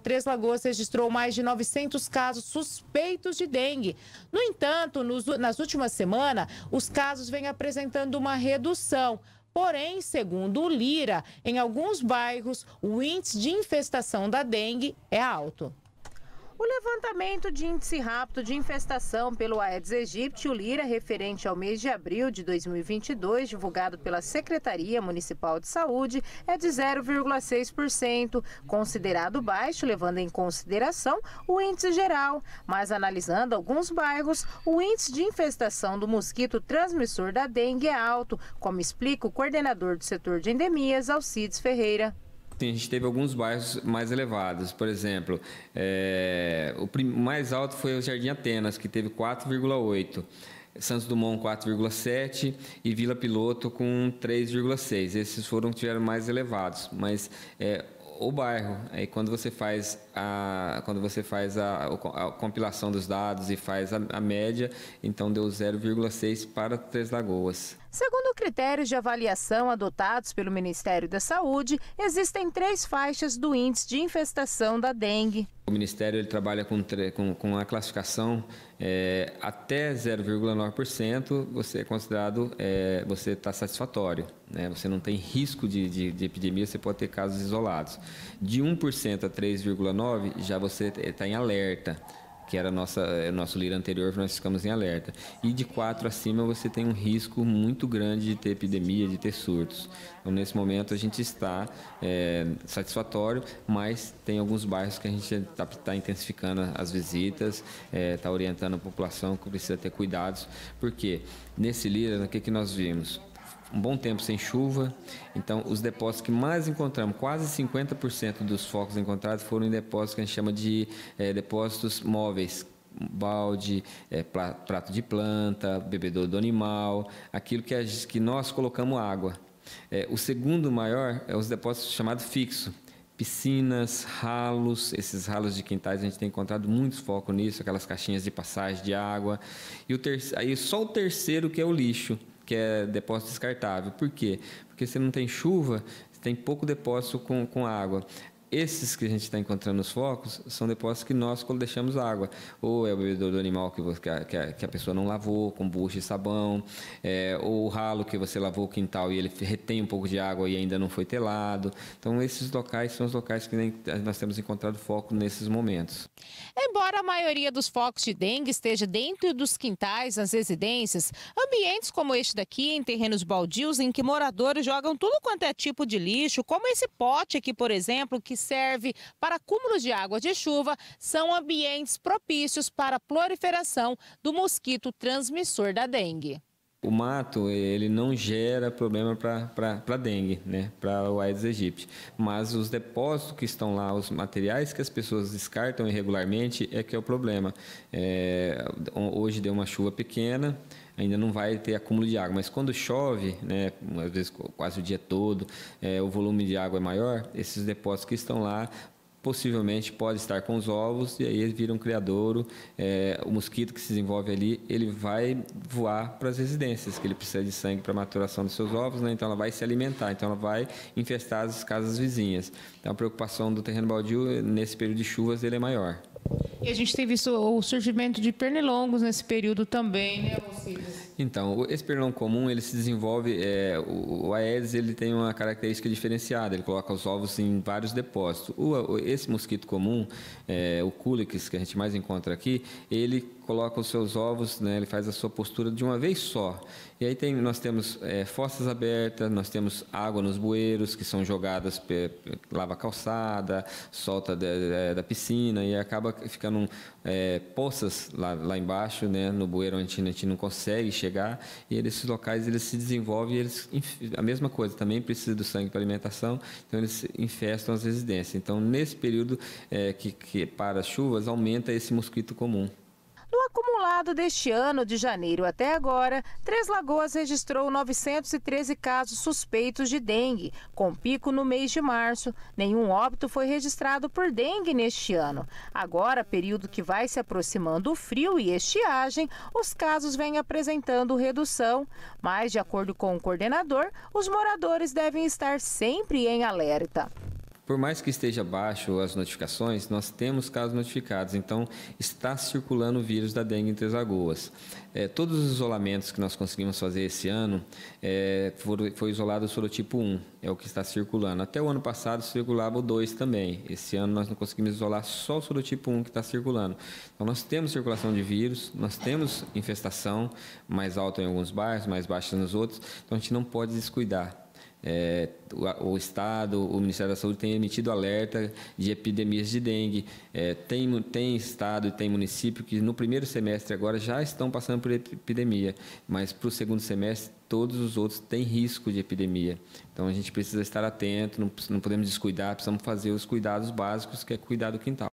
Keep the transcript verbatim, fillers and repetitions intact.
Três Lagoas registrou mais de novecentos casos suspeitos de dengue. No entanto, nos, nas últimas semanas, os casos vêm apresentando uma redução. Porém, segundo o Lira, em alguns bairros, o índice de infestação da dengue é alto. O levantamento de índice rápido de infestação pelo Aedes aegypti, o Lira, referente ao mês de abril de dois mil e vinte e dois, divulgado pela Secretaria Municipal de Saúde, é de zero vírgula seis por cento, considerado baixo, levando em consideração o índice geral. Mas, analisando alguns bairros, o índice de infestação do mosquito transmissor da dengue é alto, como explica o coordenador do setor de endemias, Alcides Ferreira. A gente teve alguns bairros mais elevados, por exemplo, é, o mais alto foi o Jardim Atenas, que teve quatro vírgula oito, Santos Dumont quatro vírgula sete e Vila Piloto com três vírgula seis. Esses foram que tiveram mais elevados, mas é, o bairro, aí quando você faz, a, quando você faz a, a compilação dos dados e faz a, a média, então deu zero vírgula seis para Três Lagoas. Segundo critérios de avaliação adotados pelo Ministério da Saúde, existem três faixas do índice de infestação da dengue. O Ministério ele trabalha com, com, com a classificação é, até zero vírgula nove por cento, você é considerado, é, você está satisfatório, né? Você não tem risco de, de, de epidemia, você pode ter casos isolados. De um por cento a três vírgula nove por cento já você está em alerta, que era nossa, nosso Lira anterior, nós ficamos em alerta. E de quatro acima você tem um risco muito grande de ter epidemia, de ter surtos. Então, nesse momento a gente está é, satisfatório, mas tem alguns bairros que a gente está tá intensificando as visitas, está é, orientando a população que precisa ter cuidados, porque nesse Lira, o que, que nós vimos? Um bom tempo sem chuva, então os depósitos que mais encontramos, quase cinquenta por cento dos focos encontrados foram em depósitos que a gente chama de é, depósitos móveis, balde, é, prato de planta, bebedouro do animal, aquilo que, a, que nós colocamos água. É, o segundo maior é os depósitos chamados fixos. Piscinas, ralos, esses ralos de quintais, a gente tem encontrado muito foco nisso, aquelas caixinhas de passagem de água. E o ter... aí só o terceiro que é o lixo, que é depósito descartável. Por quê? Porque se não tem chuva, tem pouco depósito com, com água. Esses que a gente está encontrando nos focos são depósitos que nós quando deixamos água. Ou é o bebedouro do animal que, você, que, a, que a pessoa não lavou, com bucha e sabão, é, ou o ralo que você lavou o quintal e ele retém um pouco de água e ainda não foi telado. Então, esses locais são os locais que nem, nós temos encontrado foco nesses momentos. Embora a maioria dos focos de dengue esteja dentro dos quintais, nas residências, ambientes como este daqui, em terrenos baldios, em que moradores jogam tudo quanto é tipo de lixo, como esse pote aqui, por exemplo, que serve para acúmulos de água de chuva, são ambientes propícios para a proliferação do mosquito transmissor da dengue. O mato, ele não gera problema para a dengue, né? Para o Aedes aegypti, mas os depósitos que estão lá, os materiais que as pessoas descartam irregularmente é que é o problema. É, hoje deu uma chuva pequena, ainda não vai ter acúmulo de água, mas quando chove, né, às vezes quase o dia todo, é, o volume de água é maior, esses depósitos que estão lá possivelmente pode estar com os ovos e aí ele vira um criadouro, é, o mosquito que se desenvolve ali, ele vai voar para as residências, que ele precisa de sangue para a maturação dos seus ovos, né? Então ela vai se alimentar, então ela vai infestar as casas vizinhas. Então a preocupação do terreno baldio nesse período de chuvas ele é maior. E a gente tem visto o surgimento de pernilongos nesse período também, né, Alcides? Então, esse pernilongo comum, ele se desenvolve, é, o, o Aedes ele tem uma característica diferenciada, ele coloca os ovos em vários depósitos. O, esse mosquito comum, é, o Culex, que a gente mais encontra aqui, ele coloca os seus ovos, né, ele faz a sua postura de uma vez só. E aí tem, nós temos é, fossas abertas, nós temos água nos bueiros, que são jogadas, lava a calçada, solta da, da, da piscina e acaba ficando Um, é, poças lá, lá embaixo, né, no bueiro onde a gente, a gente não consegue chegar, e esses locais eles se desenvolvem, eles, a mesma coisa, também precisa do sangue para alimentação, então eles infestam as residências. Então, nesse período é, que, que para as chuvas, aumenta esse mosquito comum. No acumulado deste ano, de janeiro até agora, Três Lagoas registrou novecentos e treze casos suspeitos de dengue, com pico no mês de março. Nenhum óbito foi registrado por dengue neste ano. Agora, período que vai se aproximando o frio e estiagem, os casos vêm apresentando redução. Mas, de acordo com o coordenador, os moradores devem estar sempre em alerta. Por mais que esteja baixo as notificações, nós temos casos notificados, então está circulando o vírus da dengue em Três Lagoas. É, todos os isolamentos que nós conseguimos fazer esse ano, é, foram, foi isolado o sorotipo um, é o que está circulando. Até o ano passado circulava o dois também, esse ano nós não conseguimos isolar só o sorotipo um que está circulando. Então nós temos circulação de vírus, nós temos infestação mais alta em alguns bairros, mais baixa nos outros, então a gente não pode descuidar. É, o, o Estado, o Ministério da Saúde tem emitido alerta de epidemias de dengue, é, tem, tem Estado e tem município que no primeiro semestre agora já estão passando por epidemia, mas para o segundo semestre todos os outros têm risco de epidemia. Então a gente precisa estar atento, não, não podemos descuidar, precisamos fazer os cuidados básicos, que é cuidar do quintal.